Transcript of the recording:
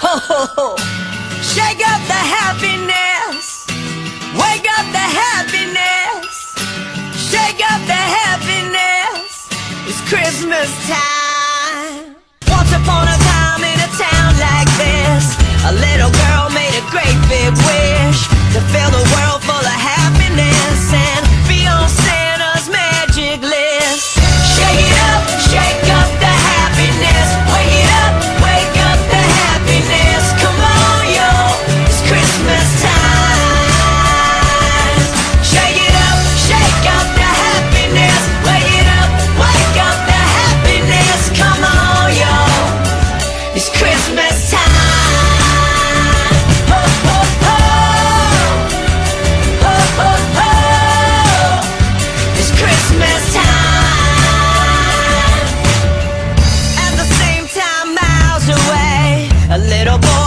Ho, ho, ho. Shake up the happiness. Wake up the happiness. Shake up the happiness. It's Christmas time. Once upon a time in a town like this, a little girl made a great big wish to fill the world full of happiness and be on Santa's magic list. Shake it up, shake up the happiness. Wake it up, wake up the happiness. Come on, yo, it's Christmas time. Shake it up, shake up the happiness. Wake it up, wake up the happiness. Come on, yo, it's Christmas time. Little boy